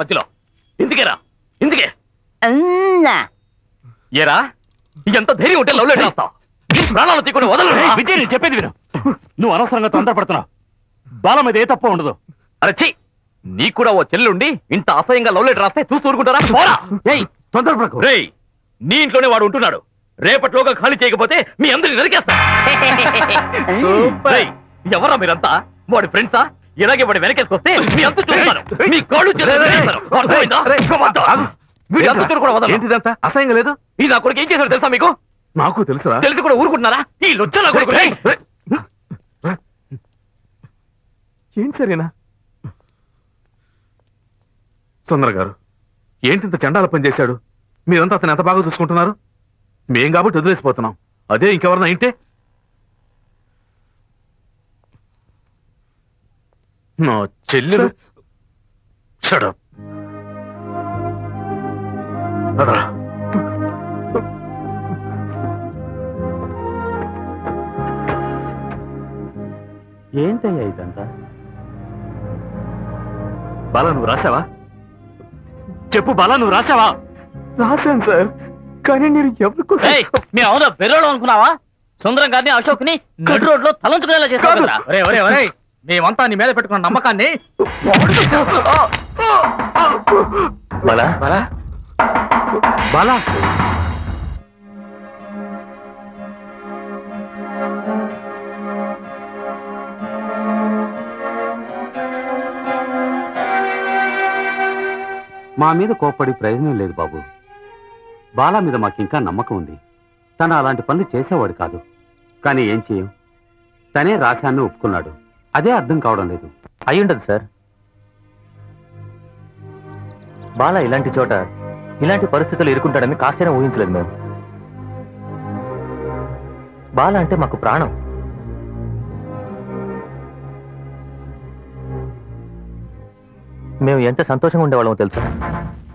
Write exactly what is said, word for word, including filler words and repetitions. మధ్యలో ఇందుకేరా ఇందుకే ఏరా ఎంత ధైర్యం ఉంటే లవ్ లెటర్ రాస్తావు? ప్రాణాలు తీయకుండా వదలరా. విజయ్ నేను చెప్పేది విను. నువ్వు అనవసరంగా తొందరపడుతున్నావు. బాలం మీద ఏ తప్పు ఉండదు. అరే ఛీ, నీ కూడా ఓ చెల్లుండి ఇంత అసహ్యంగా లవ్ లెటర్ రాస్తే చూసి ఊరుకుంటారా? పోరా. ఏయ్ తొందరపడకు. రేయ్ నీ ఇంట్లోనే వాడు ఉంటున్నాడు. రేపటిలోగా ఖాళీ చేయకపోతే మీ అందరిని నరికేస్తా. రేయ్ ఎవరా మీరంతా? వాడి ఫ్రెండ్సా? ఇలాగే వాడి వెనకేసుకొస్తే మీ అంత చూస్తాను, మీ కాళ్ళు చేస్తాను. ఏంటిదంతా అసహ్యంగా లేదు? ఈ నా కొడుకు ఏం చేశాడు తెలుసా మీకు? నాకు తెలుసా? తెలిసి కూడా ఊరుకుంటున్నారా? ఈ లొచ్చ నా కొడుకు. ఏం సరేనా సుందర గారు, ఏంటింత చండాల పని చేశాడు? మీరంతా అతను ఎంత బాగా చూసుకుంటున్నారు. మేం కాబట్టి వదిలేసిపోతున్నాం. అదే ఇంకెవరన్నా ఏంటే నా చెల్లెలు. షడప్. ఏంటయ్యా ఇదంతా? బాలా నువ్వు రాసావా? చెప్పు బాలా, నువ్వు రాసావా? రాశాను సార్, కానీ మీరు ఎవరికో మేము అవునా బెర్రోడు అనుకున్నావా? సుందరం గారిని అశోక్ ని గడ్ రోడ్ లో తలంచుకునేలా చేస్తాను. మేమంతా నీ మీద పెట్టుకున్న నమ్మకాన్ని బాలా. మా మీద కోప్పడి ప్రయోజనం లేదు బాబు. బాలా మీద మాకింకా నమ్మకం ఉంది. తను అలాంటి పనులు చేసేవాడు కాదు, కానీ ఏం చేయం, తనే రాశాన్ని ఒప్పుకున్నాడు. అదే అర్థం కావడం లేదు. అయ్యుండదు సార్. బాలా ఇలాంటి చోట ఇలాంటి పరిస్థితులు ఎదుర్కొంటాడని కాసేనా ఊహించలేదు మేము. బాల అంటే మాకు ప్రాణం. మేము ఎంత సంతోషంగా ఉండేవాళ్ళమో తెలుసు.